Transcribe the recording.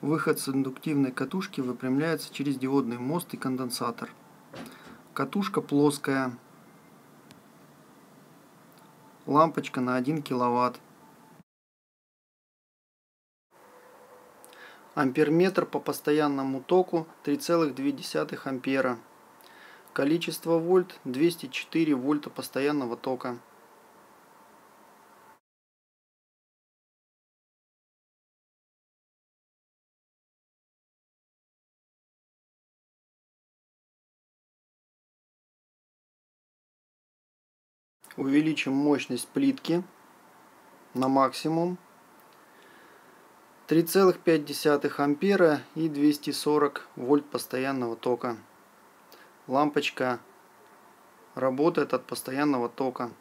Выход с индуктивной катушки выпрямляется через диодный мост и конденсатор. Катушка плоская. Лампочка на 1 киловатт. Амперметр по постоянному току 3,2 ампера. Количество вольт 204 вольта постоянного тока. Увеличим мощность плитки на максимум. 3,5 ампера и 240 вольт постоянного тока. Лампочка работает от постоянного тока.